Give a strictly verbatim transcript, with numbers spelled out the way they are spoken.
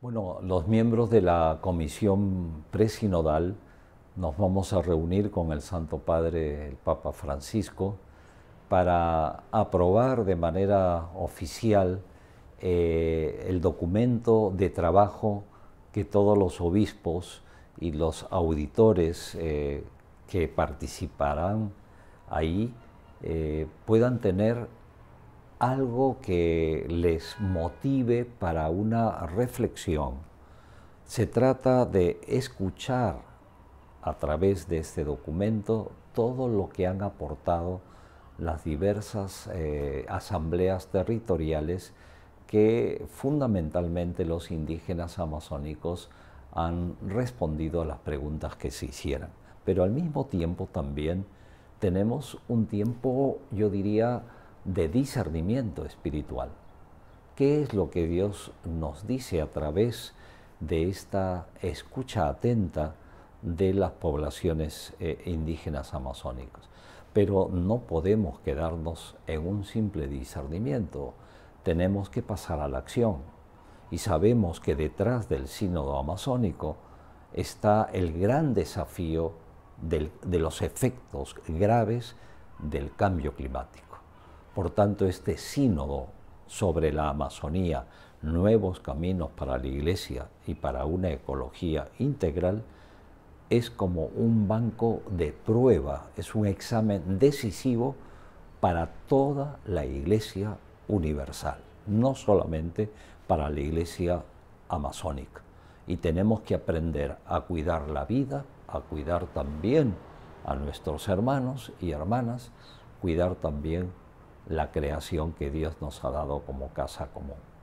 Bueno, los miembros de la Comisión Presinodal nos vamos a reunir con el Santo Padre, el Papa Francisco, para aprobar de manera oficial eh, el documento de trabajo que todos los obispos y los auditores eh, que participarán ahí eh, puedan tener algo que les motive para una reflexión. Se trata de escuchar a través de este documento todo lo que han aportado las diversas eh, asambleas territoriales que fundamentalmente los indígenas amazónicos han respondido a las preguntas que se hicieran. Pero al mismo tiempo también tenemos un tiempo, yo diría, de discernimiento espiritual. ¿Qué es lo que Dios nos dice a través de esta escucha atenta de las poblaciones eh, indígenas amazónicas? Pero no podemos quedarnos en un simple discernimiento, tenemos que pasar a la acción. Y sabemos que detrás del Sínodo amazónico está el gran desafío del, de los efectos graves del cambio climático. Por tanto, este sínodo sobre la Amazonía, nuevos caminos para la Iglesia y para una ecología integral, es como un banco de prueba, es un examen decisivo para toda la Iglesia universal, no solamente para la Iglesia amazónica. Y tenemos que aprender a cuidar la vida, a cuidar también a nuestros hermanos y hermanas, cuidar también la creación que Dios nos ha dado como casa común.